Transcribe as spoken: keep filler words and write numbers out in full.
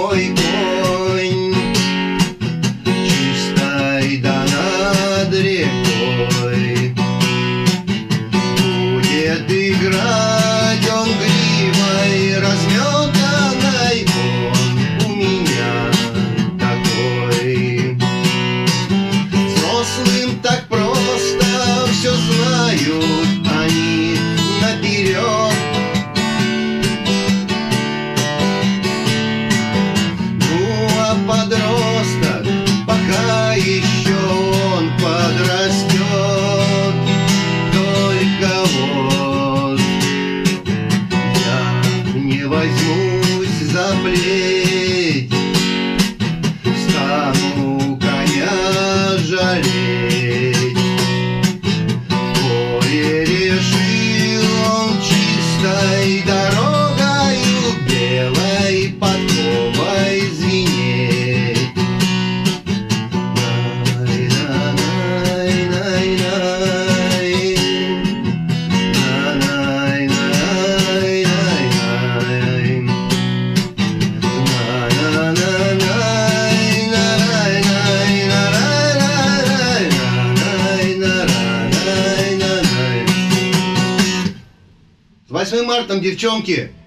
мой конь, чистой да над рекой. Будет играть он гривой разметанной, он у меня такой. Взрослым так просто все знают они наперед. Подросток, пока еще он подрастет, только вот я не возьмусь за плеть, стану коня жалеть. Горе решил он чистой дорогою, белой подковой звенеть. С восьмым марта, девчонки!